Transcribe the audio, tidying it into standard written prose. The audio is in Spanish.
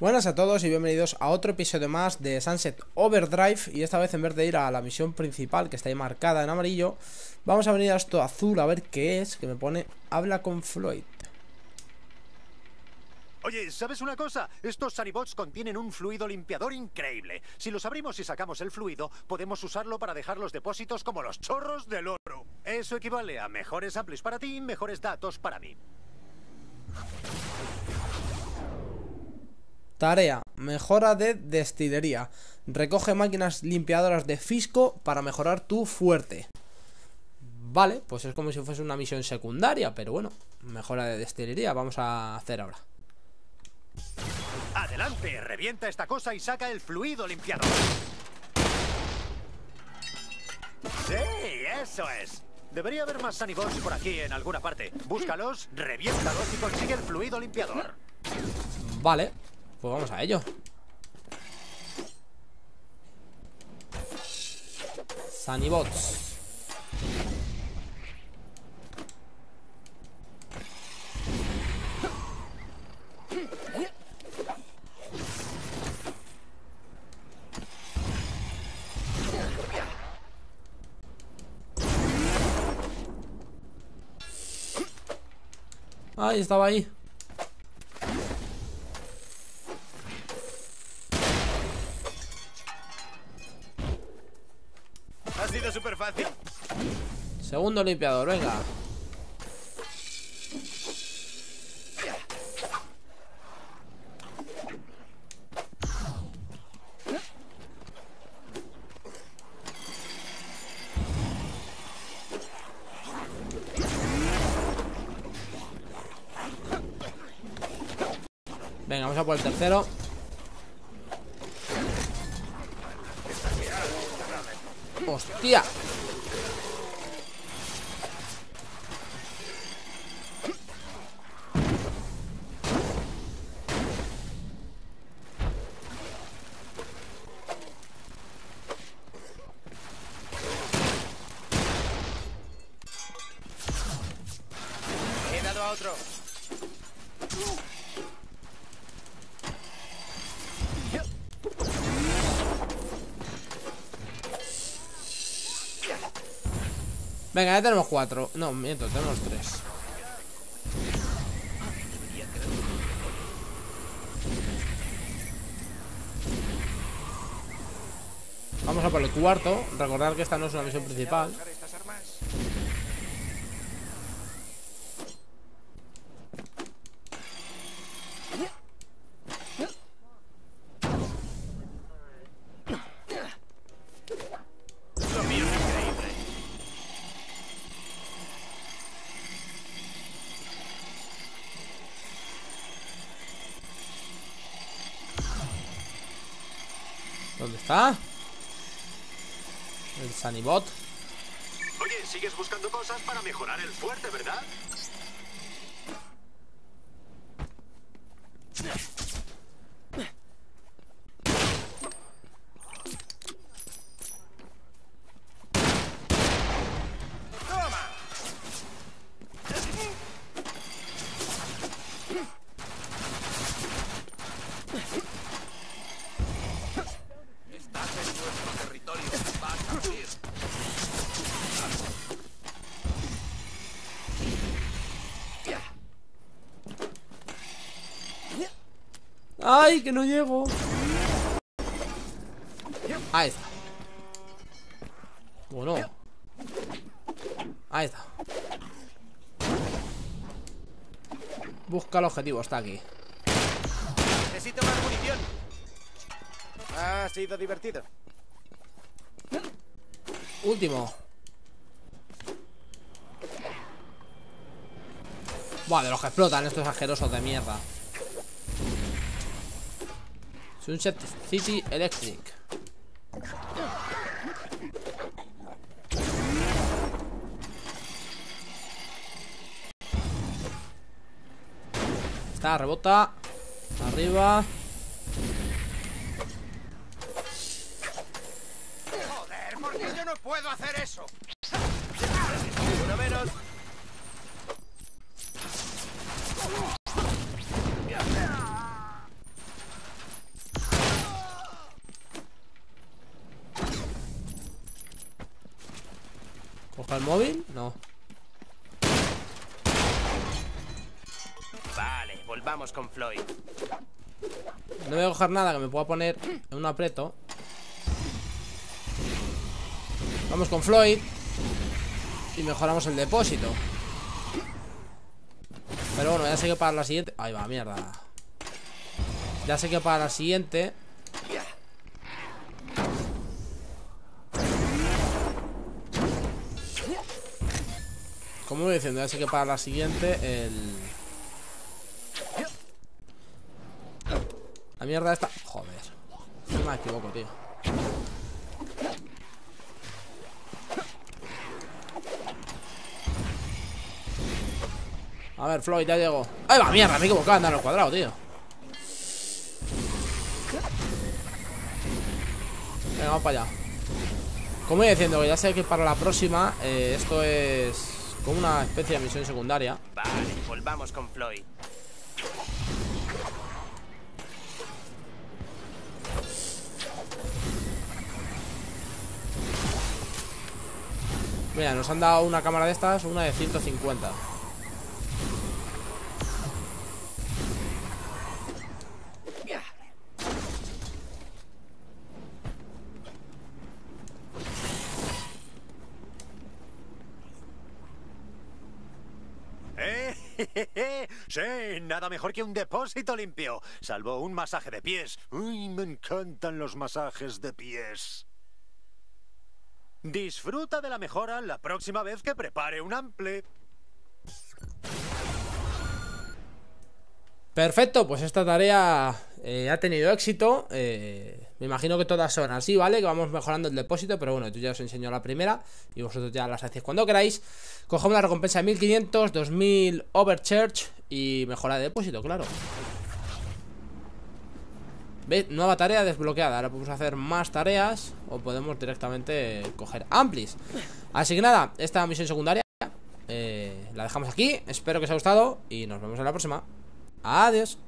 Buenas a todos y bienvenidos a otro episodio más de Sunset Overdrive. Y esta vez, en vez de ir a la misión principal, que está ahí marcada en amarillo, vamos a venir a esto azul a ver qué es, que me pone habla con Floyd. Oye, ¿sabes una cosa? Estos Sanibots contienen un fluido limpiador increíble. Si los abrimos y sacamos el fluido, podemos usarlo para dejar los depósitos como los chorros del oro. Eso equivale a mejores amplis para ti y mejores datos para mí. Tarea: Mejora de Destilería. Recoge máquinas limpiadoras de fisco para mejorar tu fuerte. Vale, pues es como si fuese una misión secundaria, pero bueno, mejora de destilería vamos a hacer ahora. Adelante, revienta esta cosa y saca el fluido limpiador. Sí, eso es. Debería haber más Sanibots por aquí en alguna parte. Búscalos, reviéntalos y consigue el fluido limpiador. Vale, pues vamos a ello. Sanibots. Ay, estaba ahí. Ha sido súper fácil. Segundo limpiador, venga. Venga, vamos a por el tercero. ¡Hostia! He dado a otro. Venga, ya tenemos 4. No, miento, tenemos 3. Vamos a por el cuarto. Recordad que esta no es una misión principal. ¿Dónde está? El Sanibot. Oye, sigues buscando cosas para mejorar el fuerte, ¿verdad? ¡Ay, que no llego! Ahí está. ¿O no? Ahí está. Busca el objetivo, está aquí. Necesito más munición. Ha sido divertido. Último. Buah, de los que explotan estos asquerosos de mierda. Sunset City Electric. Está, rebota. Arriba. Joder, ¿por qué yo no puedo hacer eso? Uno menos. ¿Coja el móvil? No. Vale, volvamos con Floyd. No voy a coger nada que me pueda poner en un aprieto. Vamos con Floyd y mejoramos el depósito. Pero bueno, ya sé que para la siguiente... Ahí va, mierda. Ya sé que para la siguiente... Como voy diciendo, ya sé que para la siguiente la mierda esta... Joder, no me equivoco, tío. A ver, Floyd, ya llegó. ¡Ahí va, mierda! Me he equivocado, andar al cuadrado, tío. Venga, vamos para allá. Como voy diciendo, que ya sé que para la próxima esto es como una especie de misión secundaria. Vale, volvamos con Floyd. Mira, nos han dado una cámara de estas, una de 150. Sí, nada mejor que un depósito limpio, salvo un masaje de pies. Uy, me encantan los masajes de pies. Disfruta de la mejora la próxima vez que prepare un ample. Perfecto, pues esta tarea ha tenido éxito. Me imagino que todas son así, ¿vale? Que vamos mejorando el depósito, pero bueno, yo ya os enseño la primera y vosotros ya las hacéis cuando queráis. Cogemos la recompensa de 1500, 2000 overcharge y mejora de depósito, claro. ¿Veis? Nueva tarea desbloqueada. Ahora podemos hacer más tareas o podemos directamente coger amplis. Así que nada, esta misión secundaria la dejamos aquí. Espero que os haya gustado y nos vemos en la próxima. Adiós.